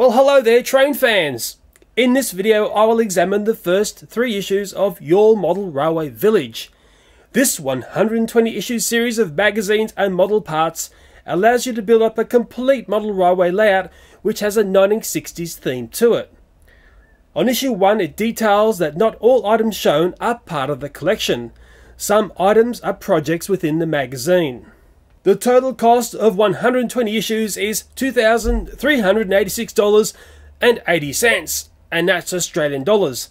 Well, hello there, train fans! In this video, I will examine the first 3 issues of Your Model Railway Village. This 120-issue series of magazines and model parts allows you to build up a complete model railway layout which has a 1960s theme to it. On issue 1, it details that not all items shown are part of the collection. Some items are projects within the magazine. The total cost of 120 issues is $2,386.80, and that's Australian dollars.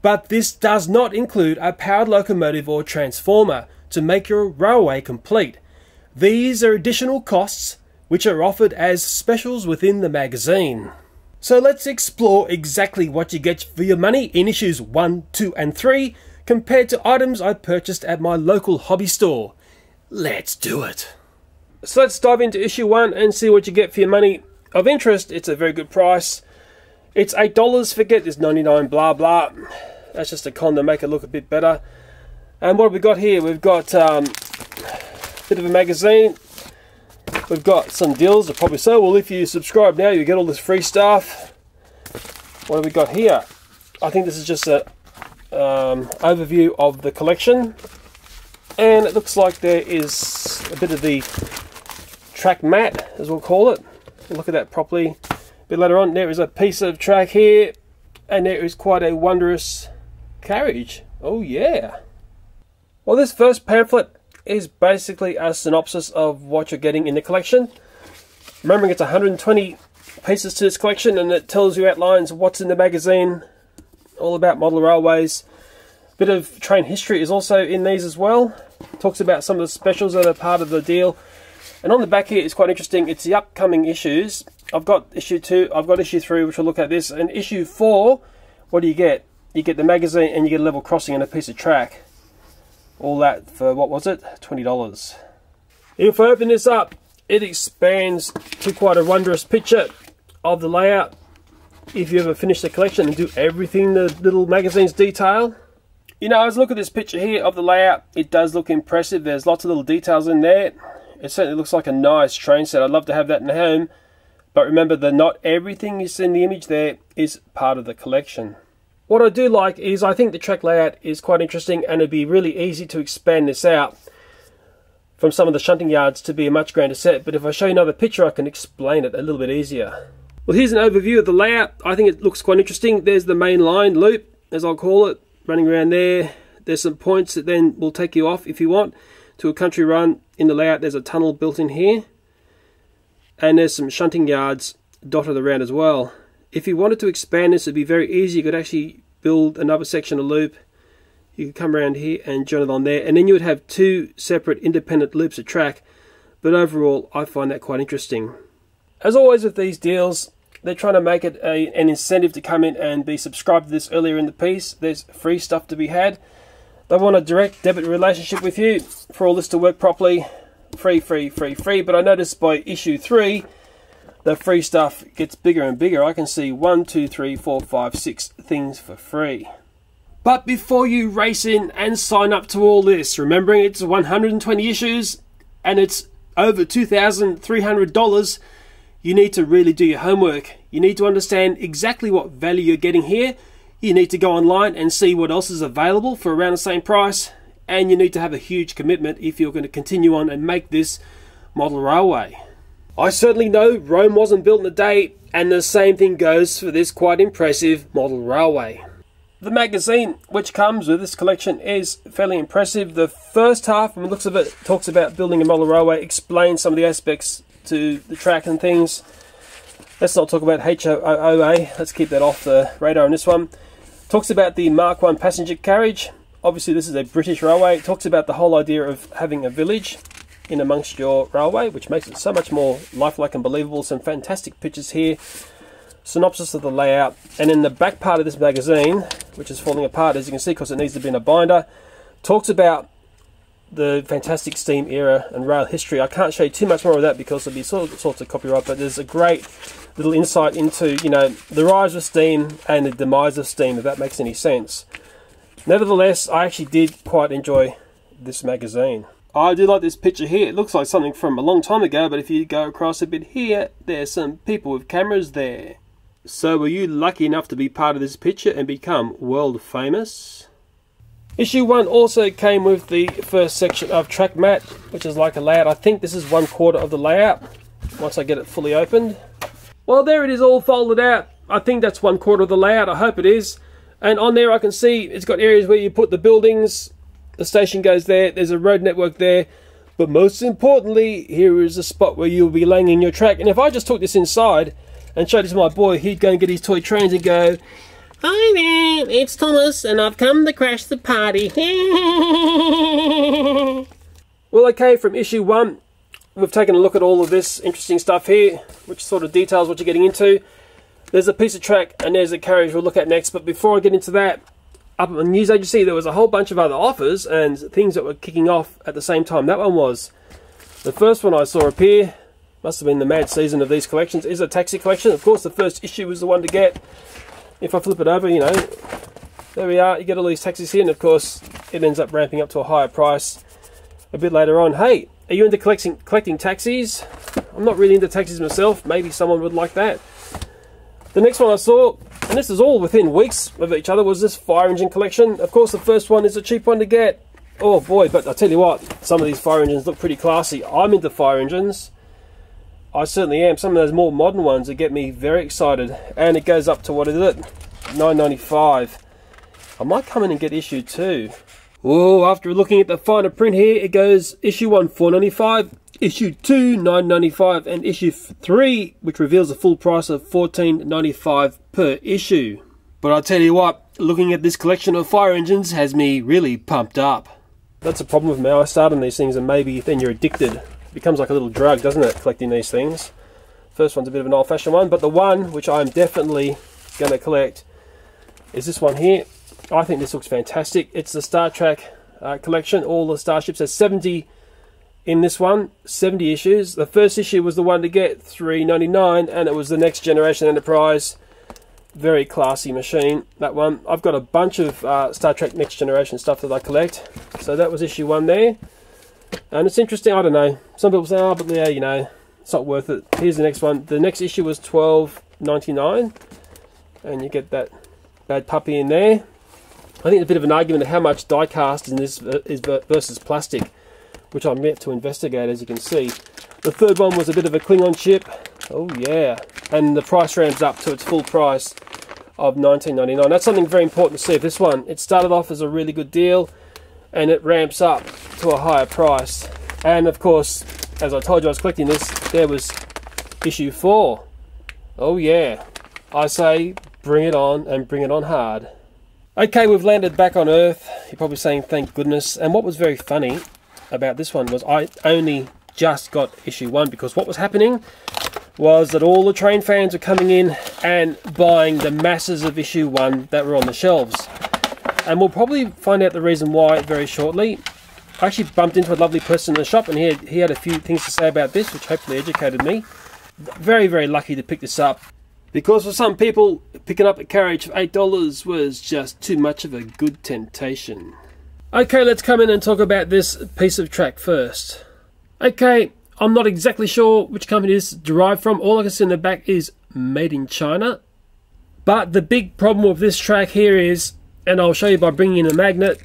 But this does not include a powered locomotive or transformer to make your railway complete. These are additional costs which are offered as specials within the magazine. So let's explore exactly what you get for your money in issues 1, 2 and 3 compared to items I purchased at my local hobby store. Let's do it! So let's dive into issue 1 and see what you get for your money. Of interest, it's a very good price. It's $8, forget this 99 blah blah. That's just a con to make it look a bit better. And what have we got here? We've got a bit of a magazine. We've got some deals, or probably so. Well, if you subscribe now, you get all this free stuff. What have we got here? I think this is just an overview of the collection. And it looks like there is a bit of the track mat, as we'll call it. We'll look at that properly a bit later on. There is a piece of track here, and there is quite a wondrous carriage. Oh yeah! Well, this first pamphlet is basically a synopsis of what you're getting in the collection. Remembering it's 120 pieces to this collection, and it tells you, outlines what's in the magazine, all about model railways. A bit of train history is also in these as well. Talks about some of the specials that are part of the deal. And on the back here is quite interesting. It's the upcoming issues. I've got issue 2, I've got issue 3, which we'll look at this. And issue 4, what do you get? You get the magazine and you get a level crossing and a piece of track. All that for, what was it? $20. If I open this up, it expands to quite a wondrous picture of the layout. If you ever finish the collection and do everything the little magazines detail. You know, as I look at this picture here of the layout, it does look impressive. There's lots of little details in there. It certainly looks like a nice train set. I'd love to have that in the home. But remember that not everything you see in the image there is part of the collection. What I do like is I think the track layout is quite interesting, and it'd be really easy to expand this out from some of the shunting yards to be a much grander set. But if I show you another picture, I can explain it a little bit easier. Well, here's an overview of the layout. I think it looks quite interesting. There's the main line loop, as I'll call it, running around there. There's some points that then will take you off if you want to a country run. In the layout, there's a tunnel built in here, and there's some shunting yards dotted around as well. If you wanted to expand this, it'd be very easy. You could actually build another section of loop. You could come around here and join it on there, and then you would have 2 separate independent loops of track. But overall, I find that quite interesting. As always with these deals, they're trying to make it an incentive to come in and be subscribed to this earlier in the piece. There's free stuff to be had. They want a direct debit relationship with you for all this to work properly. Free, free, free, free. But I noticed by issue 3, the free stuff gets bigger and bigger. I can see 1, 2, 3, 4, 5, 6 things for free. But before you race in and sign up to all this, remembering it's 120 issues and it's over $2,300, you need to really do your homework. You need to understand exactly what value you're getting here. You need to go online and see what else is available for around the same price. And you need to have a huge commitment if you're going to continue on and make this model railway. I certainly know Rome wasn't built in a day, and the same thing goes for this quite impressive model railway. The magazine which comes with this collection is fairly impressive. The first half, from the looks of it, talks about building a model railway, explains some of the aspects to the track and things. Let's not talk about HOOA, let's keep that off the radar on this one. Talks about the Mark 1 passenger carriage. Obviously this is a British railway. It talks about the whole idea of having a village in amongst your railway, which makes it so much more lifelike and believable. Some fantastic pictures here. Synopsis of the layout, and in the back part of this magazine, which is falling apart as you can see because it needs to be in a binder, talks about the fantastic steam era and rail history. I can't show you too much more of that because there'll be sorts of copyright, but there's a great little insight into, you know, the rise of steam and the demise of steam, if that makes any sense. Nevertheless, I actually did quite enjoy this magazine. I do like this picture here. It looks like something from a long time ago, but if you go across a bit here, there's some people with cameras there. So were you lucky enough to be part of this picture and become world famous? Issue 1 also came with the first section of track mat, which is like a layout. I think this is 1/4 of the layout, once I get it fully opened. Well, there it is, all folded out. I think that's 1/4 of the layout, I hope it is. And on there I can see it's got areas where you put the buildings, the station goes there, there's a road network there. But most importantly, here is a spot where you'll be laying in your track. And if I just took this inside and showed it to my boy, he'd go and get his toy trains and go, "Hi there, it's Thomas, and I've come to crash the party." Well, okay, from issue 1, we've taken a look at all of this interesting stuff here, which sort of details what you're getting into. There's a piece of track, and there's a carriage we'll look at next. But before I get into that, up at the news agency, there was a whole bunch of other offers and things that were kicking off at the same time. That one was, the first one I saw appear, must have been the mad season of these collections, is a taxi collection. Of course, the first issue was the one to get. If I flip it over, you know, there we are, you get all these taxis here, and of course it ends up ramping up to a higher price a bit later on. Hey, are you into collecting taxis? I'm not really into taxis myself, maybe someone would like that. The next one I saw, and this is all within weeks of each other, was this fire engine collection. Of course the first one is a cheap one to get. Oh boy, but I tell you what, some of these fire engines look pretty classy. I'm into fire engines. I certainly am. Some of those more modern ones that get me very excited. And it goes up to, what is it, $9.95. I might come in and get issue 2. Oh, after looking at the finer print here, it goes issue 1, $4.95, issue 2, $9.95, and issue 3, which reveals a full price of $14.95 per issue. But I tell you what, looking at this collection of fire engines has me really pumped up. That's a problem with me. I start on these things and maybe then you're addicted. Becomes like a little drug, doesn't it, collecting these things. First one's a bit of an old-fashioned one, but the one which I'm definitely going to collect is this one here. I think this looks fantastic. It's the Star Trek collection. All the starships. There's 70 in this one, 70 issues. The first issue was the one to get, $3.99, and it was the Next Generation Enterprise. Very classy machine, that one. I've got a bunch of Star Trek Next Generation stuff that I collect. So that was issue 1 there. And it's interesting, I don't know, some people say, oh, but yeah, you know, it's not worth it. Here's the next one. The next issue was $12.99, and you get that bad puppy in there. I think there's a bit of an argument of how much die cast in this is versus plastic, which I'm yet to investigate, as you can see. The third one was a bit of a Klingon ship. Oh yeah, and the price ramps up to its full price of $19.99. That's something very important to see. This one, it started off as a really good deal, and it ramps up to a higher price. And of course, as I told you I was collecting this, there was issue 4. Oh yeah, I say bring it on, and bring it on hard. Okay, we've landed back on Earth. You're probably saying thank goodness. And what was very funny about this one was I only just got issue 1, because what was happening was that all the train fans were coming in and buying the masses of issue 1 that were on the shelves. And we'll probably find out the reason why very shortly. I actually bumped into a lovely person in the shop, and he had a few things to say about this, which hopefully educated me. Very, very lucky to pick this up, because for some people, picking up a carriage for $8 was just too much of a good temptation. Okay, let's come in and talk about this piece of track first. Okay, I'm not exactly sure which company this is derived from. All I can see in the back is made in China. But the big problem with this track here is, and I'll show you by bringing in a magnet,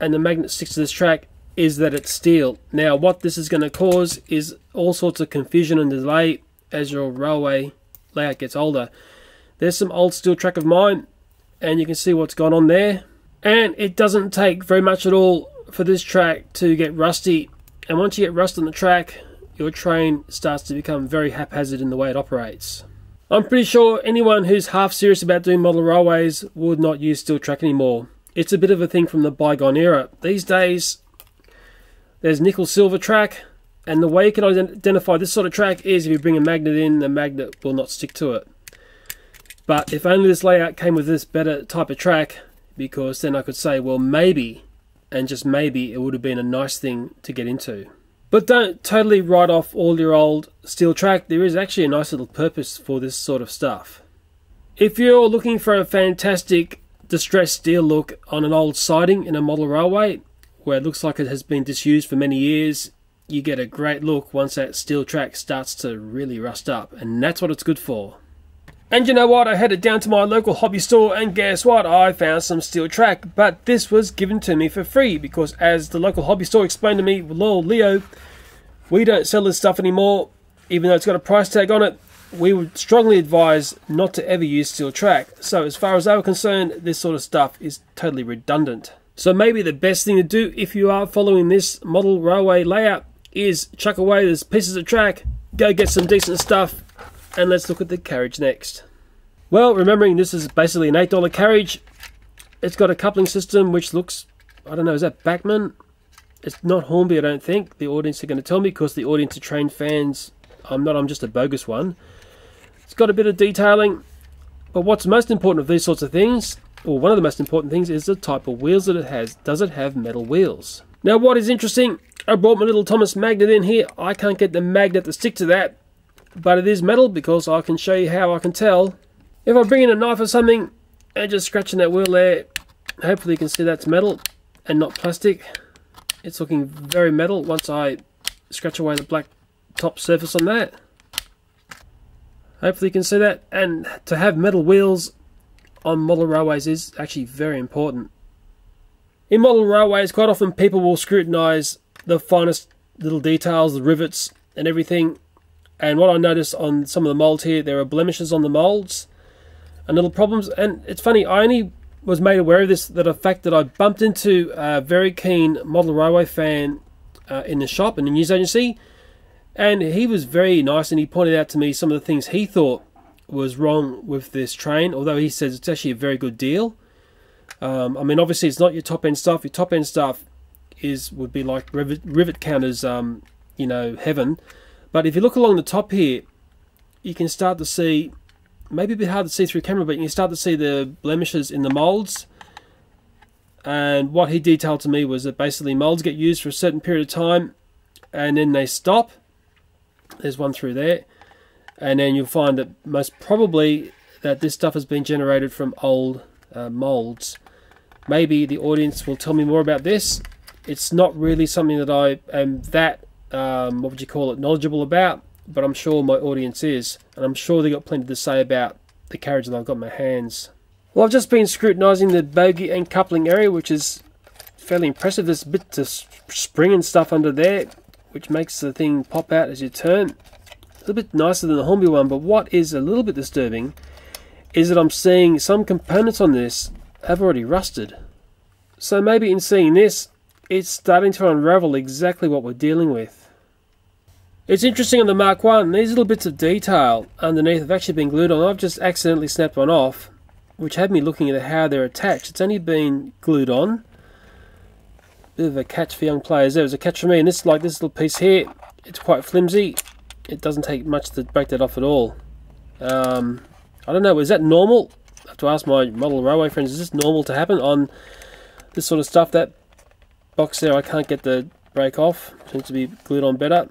and the magnet sticks to this track, is that it's steel. Now what this is going to cause is all sorts of confusion and delay as your railway layout gets older. There's some old steel track of mine, and you can see what's gone on there, and it doesn't take very much at all for this track to get rusty. And once you get rust on the track, your train starts to become very haphazard in the way it operates. I'm pretty sure anyone who's half serious about doing model railways would not use steel track anymore. It's a bit of a thing from the bygone era. These days, there's nickel silver track, and the way you can identify this sort of track is if you bring a magnet in, the magnet will not stick to it. But if only this layout came with this better type of track, because then I could say, well, maybe, and just maybe, it would have been a nice thing to get into. But don't totally write off all your old steel track. There is actually a nice little purpose for this sort of stuff. If you're looking for a fantastic distressed steel look on an old siding in a model railway, where it looks like it has been disused for many years, you get a great look once that steel track starts to really rust up, and that's what it's good for. And you know what, I headed down to my local hobby store and guess what, I found some steel track, but this was given to me for free because as the local hobby store explained to me, well Leo, we don't sell this stuff anymore, even though it's got a price tag on it, we would strongly advise not to ever use steel track. So as far as they were concerned, this sort of stuff is totally redundant. So maybe the best thing to do if you are following this model railway layout is chuck away those pieces of track, go get some decent stuff, and let's look at the carriage next. Well, remembering this is basically an $8 carriage, it's got a coupling system which looks, I don't know, is that Bachmann? It's not Hornby, I don't think. The audience are going to tell me because the audience are trained fans. I'm just a bogus one. It's got a bit of detailing, but what's most important of these sorts of things, or one of the most important things, is the type of wheels that it has. Does it have metal wheels? Now what is interesting, I brought my little Thomas magnet in here. I can't get the magnet to stick to that, but it is metal because I can show you how I can tell. If I bring in a knife or something and just scratching that wheel there, hopefully you can see that's metal and not plastic. It's looking very metal once I scratch away the black top surface on that. Hopefully you can see that, and to have metal wheels on model railways is actually very important. In model railways, quite often people will scrutinise the finest little details, the rivets and everything. And what I noticed on some of the molds here, there are blemishes on the molds and little problems. And it's funny, I only was made aware of this, the fact that I bumped into a very keen model railway fan in the shop, in the news agency. And he was very nice and he pointed out to me some of the things he thought was wrong with this train, although he says it's actually a very good deal. I mean, obviously it's not your top-end stuff. Your top-end stuff would be like rivet counters, you know, heaven. But if you look along the top here, you can start to see, maybe a bit hard to see through camera, but you can start to see the blemishes in the molds. And what he detailed to me was that basically molds get used for a certain period of time and then they stop. There's one through there, and then you'll find that most probably that this stuff has been generated from old molds. Maybe the audience will tell me more about this. It's not really something that I am that what would you call it, knowledgeable about, but I'm sure my audience is, and I'm sure they got plenty to say about the carriage that I've got in my hands. Well, I've just been scrutinizing the bogie and coupling area, which is fairly impressive. There's a bit of spring and stuff under there, which makes the thing pop out as you turn. A little bit nicer than the Hornby one, but what is a little bit disturbing is that I'm seeing some components on this have already rusted. So maybe in seeing this, it's starting to unravel exactly what we're dealing with. It's interesting on the Mark 1, these little bits of detail underneath have actually been glued on. I've just accidentally snapped one off, which had me looking at how they're attached. It's only been glued on. Bit of a catch for young players. There was a catch for me, and this, like this little piece here, it's quite flimsy. It doesn't take much to break that off at all. I don't know, is that normal? I have to ask my model railway friends, is this normal to happen on this sort of stuff? That box there, I can't get the break off. Seems to be glued on better.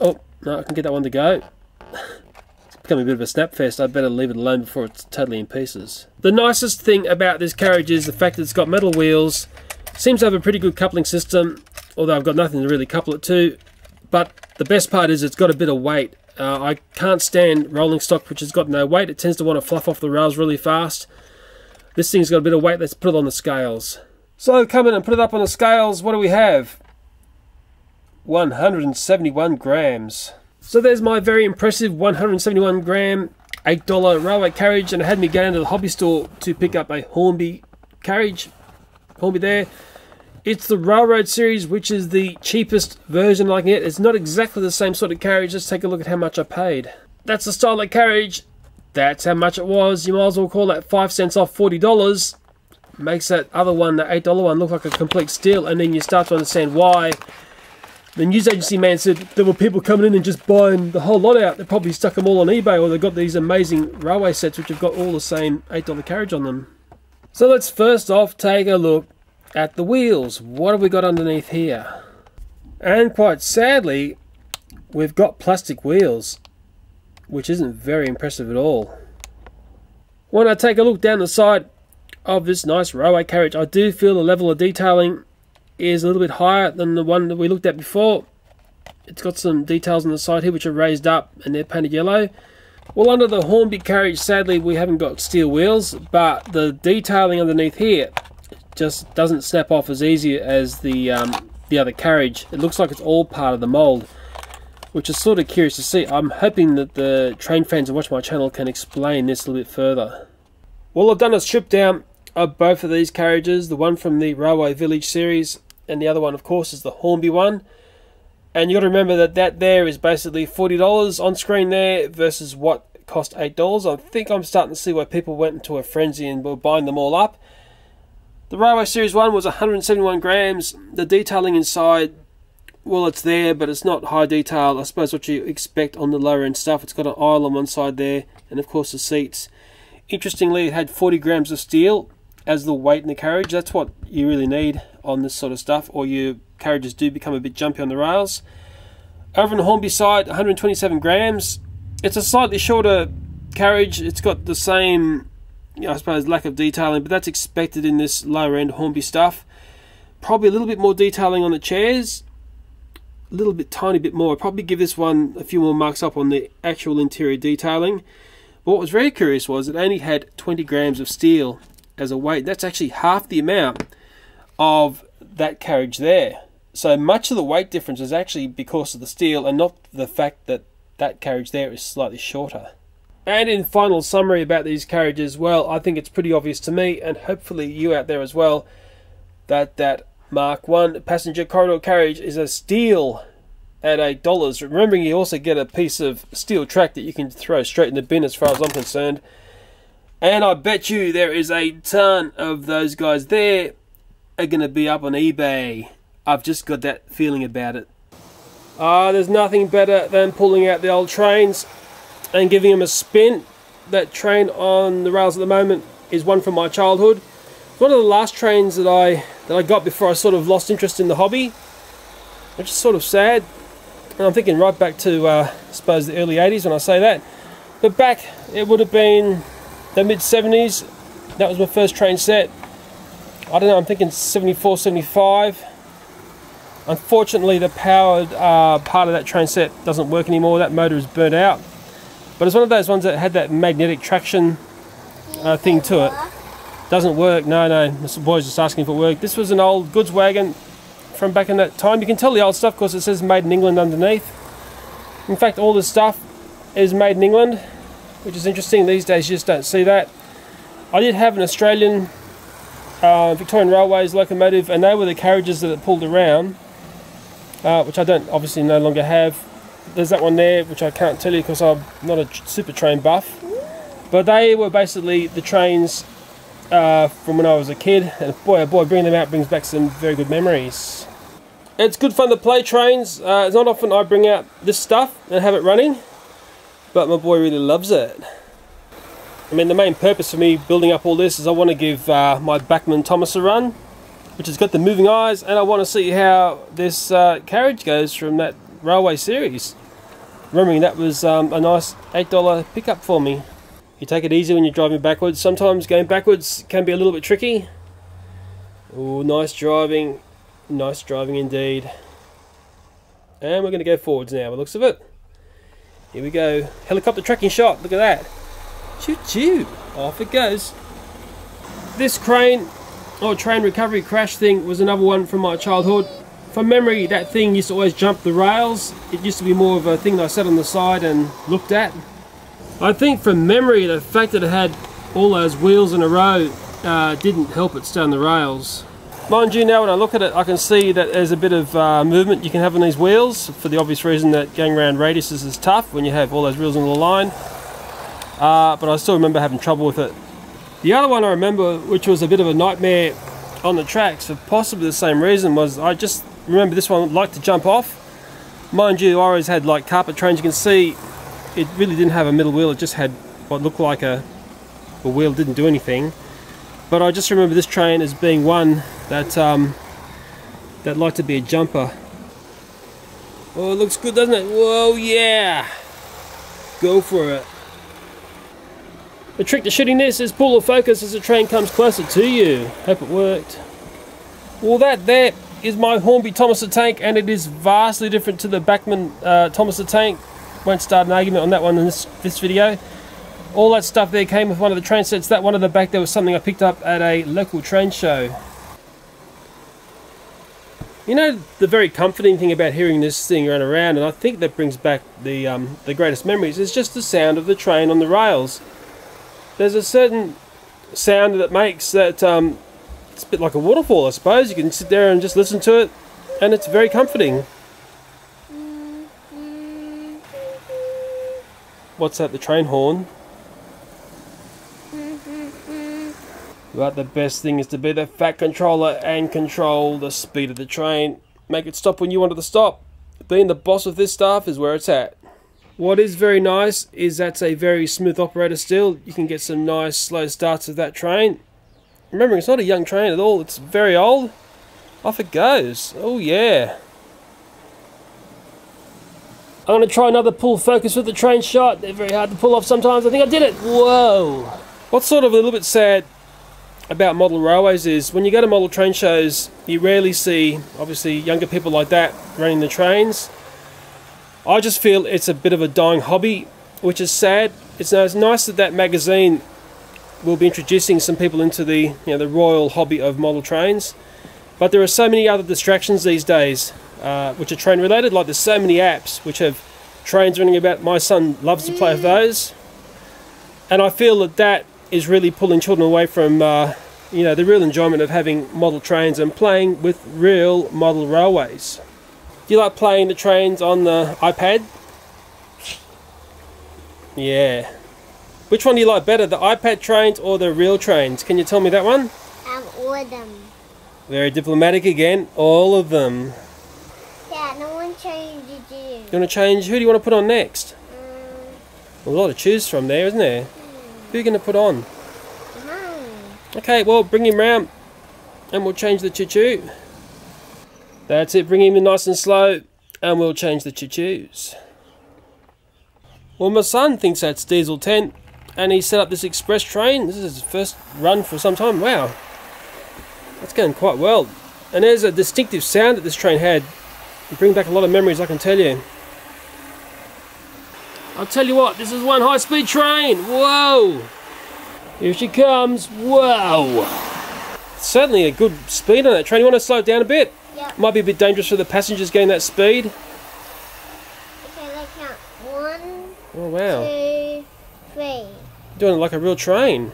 Oh, no, I can get that one to go. It's becoming a bit of a snap fest. I'd better leave it alone before it's totally in pieces. The nicest thing about this carriage is the fact that it's got metal wheels. Seems to have a pretty good coupling system, although I've got nothing to really couple it to. But the best part is it's got a bit of weight. I can't stand rolling stock which has got no weight. It tends to want to fluff off the rails really fast. This thing's got a bit of weight. Let's put it on the scales. So come in and put it up on the scales. What do we have? 171 grams. So there's my very impressive 171 gram $8 railway carriage, and it had me go into the hobby store to pick up a Hornby carriage. Hornby there. It's the Railroad series, which is the cheapest version I can get. It's not exactly the same sort of carriage. Let's take a look at how much I paid. That's the style of carriage. That's how much it was. You might as well call that 5 cents off $40. Makes that other one, the $8 one, look like a complete steal. And then you start to understand why the news agency man said there were people coming in and just buying the whole lot out. They probably stuck them all on eBay, or they've got these amazing railway sets which have got all the same $8 carriage on them. So let's first off take a look at the wheels. What have we got underneath here? And quite sadly, we've got plastic wheels, which isn't very impressive at all. When I take a look down the side of this nice railway carriage, I do feel the level of detailing is a little bit higher than the one that we looked at before. It's got some details on the side here which are raised up and they're painted yellow. Well, under the Hornby carriage, sadly, we haven't got steel wheels, but the detailing underneath here just doesn't snap off as easy as the other carriage. It looks like it's all part of the mould, which is sort of curious to see. I'm hoping that the train fans who watch my channel can explain this a little bit further. All I've done is strip down of both of these carriages, the one from the Railway Village series, and the other one, of course, is the Hornby one. And you got to remember that that there is basically $40 on screen there versus what cost $8. I think I'm starting to see why people went into a frenzy and were buying them all up. The Railway Series 1 was 171 grams. The detailing inside, well, it's there, but it's not high detail. I suppose what you expect on the lower end stuff. It's got an aisle on one side there, and of course the seats. Interestingly, it had 40 grams of steel as the weight in the carriage. That's what you really need on this sort of stuff, or your carriages do become a bit jumpy on the rails. Over on the Hornby side, 127 grams. It's a slightly shorter carriage. It's got the same, you know, I suppose, lack of detailing, but that's expected in this lower end Hornby stuff. Probably a little bit more detailing on the chairs, a little bit, tiny bit more. I'll probably give this one a few more marks up on the actual interior detailing. But what was very curious was it only had 20 grams of steel as a weight. That's actually half the amount of that carriage there. So much of the weight difference is actually because of the steel and not the fact that that carriage there is slightly shorter. And in final summary about these carriages, well, I think it's pretty obvious to me, and hopefully you out there as well, that that Mark 1 passenger corridor carriage is a steal at $8. Remembering you also get a piece of steel track that you can throw straight in the bin as far as I'm concerned. And I bet you there is a ton of those guys there are going to be up on eBay. I've just got that feeling about it. There's nothing better than pulling out the old trains and giving them a spin. That train on the rails at the moment is one from my childhood. It's one of the last trains that I got before I sort of lost interest in the hobby, which is sort of sad. And I'm thinking right back to, I suppose, the early 80s when I say that. But back, it would have been the mid-70s. That was my first train set. I don't know, I'm thinking 74, 75. Unfortunately, the powered part of that train set doesn't work anymore. That motor is burnt out. But it's one of those ones that had that magnetic traction thing to it. Doesn't work. No. Mr. Boy's just asking if it worked. This was an old goods wagon from back in that time. You can tell the old stuff because it says made in England underneath. In fact, all this stuff is made in England, which is interesting. These days you just don't see that. I did have an Australian Victorian Railways locomotive, and they were the carriages that it pulled around, which I don't obviously no longer have. There's that one there, which I can't tell you because I'm not a super train buff, but they were basically the trains from when I was a kid, and boy oh boy, bringing them out brings back some very good memories. It's good fun to play trains. It's not often I bring out this stuff and have it running, but my boy really loves it. I mean, the main purpose for me building up all this is I want to give my Bachmann Thomas a run, which has got the moving eyes, and I want to see how this carriage goes from that railway series. Remembering that was a nice $8 pickup for me. You take it easy when you're driving backwards. Sometimes going backwards can be a little bit tricky. Oh, nice driving indeed. And we're going to go forwards now, by the looks of it. Here we go, helicopter tracking shot. Look at that. Choo-choo, off it goes. This crane, or train recovery crash thing, was another one from my childhood. From memory, that thing used to always jump the rails. It used to be more of a thing that I sat on the side and looked at. I think from memory, the fact that it had all those wheels in a row didn't help it stay on the rails. Mind you, now when I look at it, I can see that there's a bit of movement you can have on these wheels, for the obvious reason that going around radiuses is tough when you have all those wheels on the line. But I still remember having trouble with it. The other one I remember, which was a bit of a nightmare on the tracks for possibly the same reason, was I just remember this one liked to jump off. Mind you, I always had like carpet trains. You can see it really didn't have a middle wheel. It just had what looked like a wheel, didn't do anything. But I just remember this train as being one that that liked to be a jumper. Oh, it looks good, doesn't it? Whoa, yeah! Go for it. The trick to shooting this is pull the focus as the train comes closer to you. Hope it worked. Well, that there is my Hornby Thomas the Tank, and it is vastly different to the Bachmann Thomas the Tank. won't start an argument on that one in this video. All that stuff there came with one of the train sets. That one in the back there was something I picked up at a local train show. You know, the very comforting thing about hearing this thing run around, and I think that brings back the greatest memories, is just the sound of the train on the rails. There's a certain sound that makes that, it's a bit like a waterfall, I suppose. You can sit there and just listen to it, and it's very comforting. What's that, the train horn? But the best thing is to be the Fat Controller and control the speed of the train. Make it stop when you want it to stop. Being the boss of this staff is where it's at. What is very nice is that's a very smooth operator still. You can get some nice slow starts of that train. Remembering it's not a young train at all, it's very old. Off it goes. Oh yeah. I'm going to try another pull focus with the train shot. They're very hard to pull off sometimes. I think I did it. Whoa. What's sort of a little bit sad about model railways is when you go to model train shows, you rarely see, obviously, younger people like that running the trains. I just feel it's a bit of a dying hobby, which is sad. It's nice that that magazine will be introducing some people into the, you know, the royal hobby of model trains, but there are so many other distractions these days which are train related. Like there's so many apps which have trains running about. My son loves to play with those, and I feel that that is really pulling children away from you know, the real enjoyment of having model trains and playing with real model railways. Do you like playing the trains on the iPad? Yeah. Which one do you like better, the iPad trains or the real trains? Can you tell me that one? All of them. Very diplomatic again. All of them. Yeah, no one changes you. You want to change? Who do you want to put on next? A lot to choose from there, isn't there? Who are you going to put on? Okay, well, bring him round and we'll change the choo-choo. That's it, bring him in nice and slow and we'll change the choo-choos. Well, my son thinks that's Diesel 10 and he set up this express train. This is his first run for some time. Wow, that's going quite well. And there's a distinctive sound that this train had. It brings back a lot of memories, I can tell you. I'll tell you what, this is one high-speed train. Whoa! Here she comes. Whoa! Certainly a good speed on that train. You want to slow it down a bit? Yeah. Might be a bit dangerous for the passengers getting that speed. Okay, let's count. One, oh, wow. Two, three. You're doing it like a real train.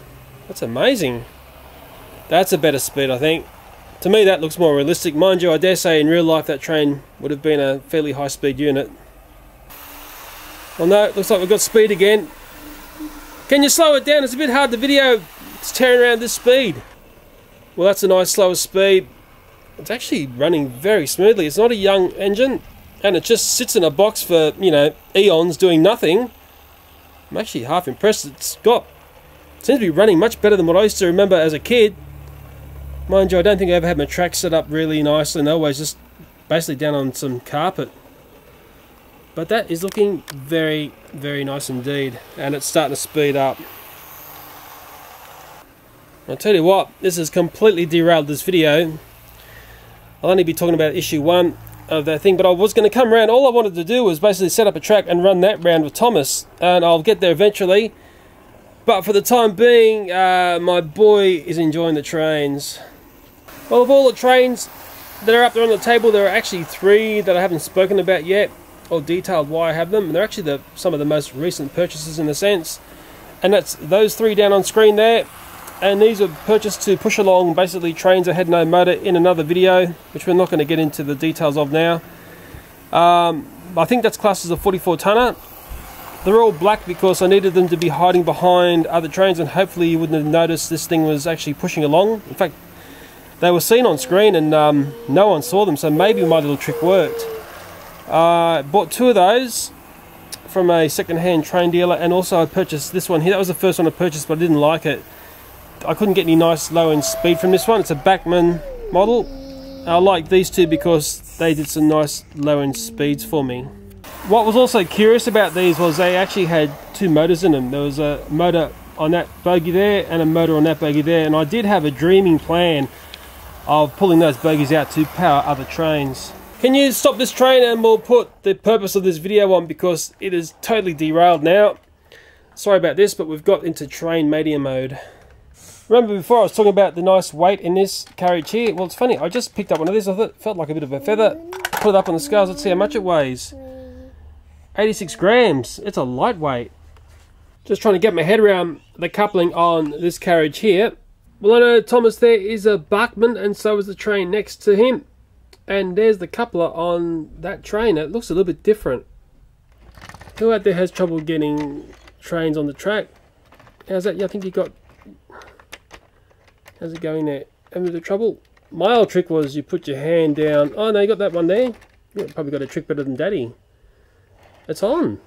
That's amazing. That's a better speed, I think. To me, that looks more realistic. Mind you, I dare say in real life that train would have been a fairly high-speed unit. Well, no, it looks like we've got speed again. Can you slow it down? It's a bit hard to video. It's tearing around this speed. Well, that's a nice slower speed. It's actually running very smoothly. It's not a young engine, and it just sits in a box for, you know, eons doing nothing. I'm actually half impressed. It's got, it seems to be running much better than what I used to remember as a kid. Mind you, I don't think I ever had my track set up really nicely, and always just basically down on some carpet. But that is looking very, very nice indeed. And it's starting to speed up. I'll tell you what, this has completely derailed this video. I'll only be talking about issue 1 of that thing, but I was going to come around. All I wanted to do was basically set up a track and run that round with Thomas, and I'll get there eventually. But for the time being, my boy is enjoying the trains. Well, of all the trains that are up there on the table, there are actually 3 that I haven't spoken about yet, or detailed why I have them, and they're actually some of the most recent purchases in a sense, and that's those 3 down on screen there. And these are purchased to push along basically trains that had no motor in another video, which we're not going to get into the details of now. I think that's classed as a 44 tonner. They're all black because I needed them to be hiding behind other trains, and hopefully you wouldn't have noticed this thing was actually pushing along. In fact, they were seen on screen and no one saw them, so maybe my little trick worked. I bought 2 of those from a second-hand train dealer, and also I purchased this one here. That was the first one I purchased, but I didn't like it. I couldn't get any nice low-end speed from this one. It's a Bachmann model. I like these 2 because they did some nice low-end speeds for me. What was also curious about these was they actually had 2 motors in them. There was a motor on that bogie there and a motor on that bogie there, and I did have a dreaming plan of pulling those bogies out to power other trains. Can you stop this train and we'll put the purpose of this video on because it is totally derailed now. Sorry about this, but we've got into train mania mode. Remember before I was talking about the nice weight in this carriage here? Well, it's funny, I just picked up one of these. I thought it felt like a bit of a feather. Put it up on the scales, let's see how much it weighs. 86 grams, it's a lightweight. Just trying to get my head around the coupling on this carriage here. Well, I know Thomas there is a Bachmann and so is the train next to him. And there's the coupler on that train. It looks a little bit different. Who out there has trouble getting trains on the track? How's that? Yeah, I think you got... How's it going there? Having a bit of trouble? My old trick was you put your hand down. Oh, no, you got that one there. You probably got a trick better than Daddy. It's on.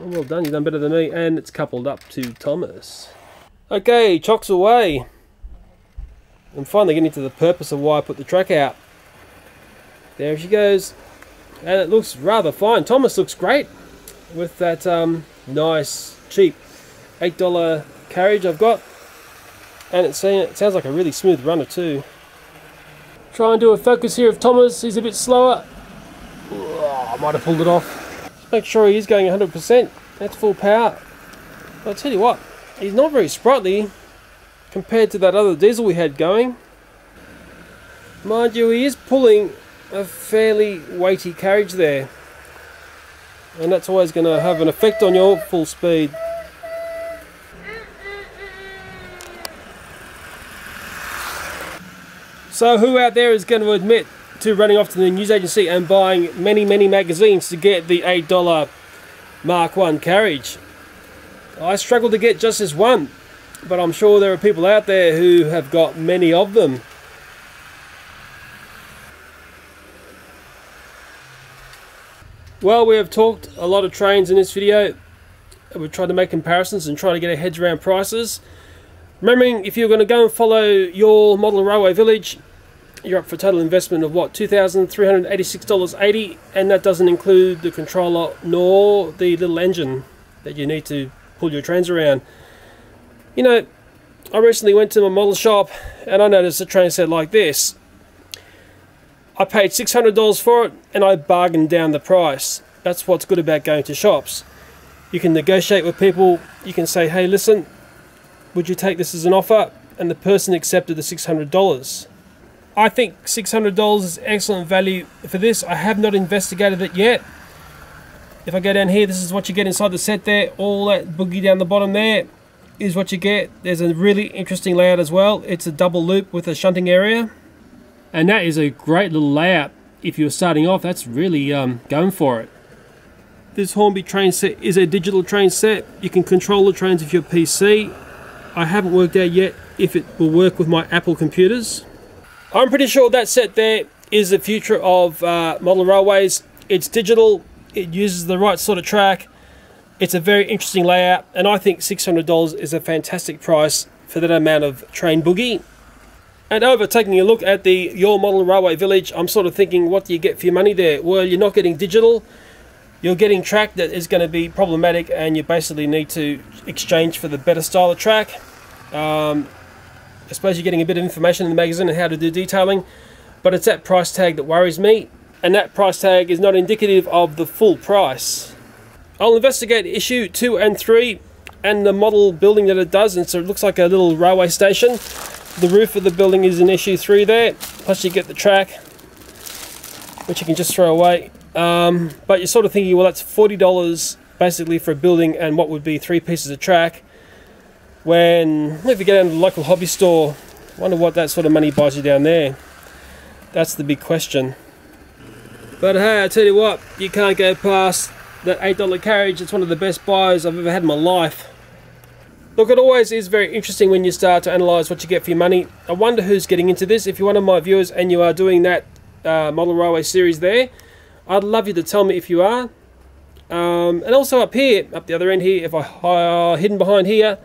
Oh, well done. You've done better than me. And it's coupled up to Thomas. Okay, chocks away. I'm finally getting to the purpose of why I put the track out. There she goes, and it looks rather fine. Thomas looks great with that nice, cheap $8 carriage I've got, and it sounds like a really smooth runner too. Try and do a focus here of Thomas. He's a bit slower. Oh, I might have pulled it off. Just make sure he is going 100%. That's full power. But I'll tell you what, he's not very sprightly compared to that other diesel we had going. Mind you, he is pulling a fairly weighty carriage there, and that's always going to have an effect on your full speed. So who out there is going to admit to running off to the news agency and buying many magazines to get the $8 Mark 1 carriage? I struggled to get just this one, but I'm sure there are people out there who have got many of them. Well, we have talked a lot of trains in this video. We've tried to make comparisons and try to get our heads around prices. Remembering, if you're going to go and follow Your Model Railway Village, you're up for a total investment of what, $2,386.80, and that doesn't include the controller nor the little engine that you need to pull your trains around. You know, I recently went to my model shop and I noticed a train set like this. I paid $600 for it and I bargained down the price. That's what's good about going to shops. You can negotiate with people. You can say, hey, listen, would you take this as an offer? And the person accepted the $600. I think $600 is excellent value for this. I have not investigated it yet. If I go down here, this is what you get inside the set there. All that boogie down the bottom there is what you get. There's a really interesting layout as well. It's a double loop with a shunting area. And that is a great little layout. If you're starting off, that's really going for it. This Hornby train set is a digital train set. You can control the trains with your PC. I haven't worked out yet if it will work with my Apple computers. I'm pretty sure that set there is the future of model railways. It's digital, it uses the right sort of track. It's a very interesting layout, and I think $600 is a fantastic price for that amount of train boogie. And over taking a look at the Your Model Railway Village, I'm sort of thinking, what do you get for your money there? Well, you're not getting digital, you're getting track that is going to be problematic, and you basically need to exchange for the better style of track. I suppose you're getting a bit of information in the magazine on how to do detailing, but it's that price tag that worries me, and that price tag is not indicative of the full price. I'll investigate issue 2 and 3 and the model building that it does, and so it looks like a little railway station. The roof of the building is in issue 3 there, plus you get the track, which you can just throw away. But you're sort of thinking, well, that's $40 basically for a building and what would be 3 pieces of track. When, if you go down to the local hobby store, I wonder what that sort of money buys you down there. That's the big question. But hey, I tell you what, you can't go past that $8 carriage. It's one of the best buys I've ever had in my life. Look, it always is very interesting when you start to analyse what you get for your money. I wonder who's getting into this. If you're one of my viewers and you are doing that model railway series there, I'd love you to tell me if you are. And also up here, up the other end here, if I hidden behind here,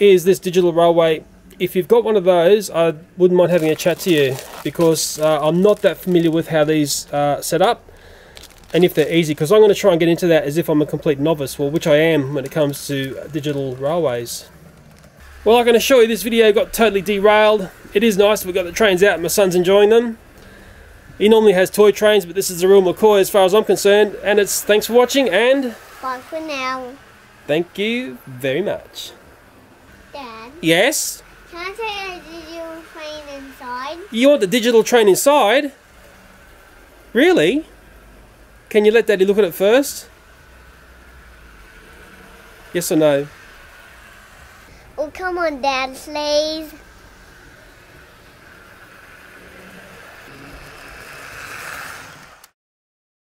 is this digital railway. If you've got one of those, I wouldn't mind having a chat to you, because I'm not that familiar with how these are set up and if they're easy, because I'm going to try and get into that as if I'm a complete novice, well, which I am when it comes to digital railways. Well, I can assure you this video got totally derailed. It is nice, we've got the trains out and my son's enjoying them. He normally has toy trains, but this is the real McCoy as far as I'm concerned. And it's thanks for watching and... Bye for now. Thank you very much. Dad? Yes? Can I take a digital train inside? You want the digital train inside? Really? Can you let Daddy look at it first? Yes or no? Oh, come on, Dad, please.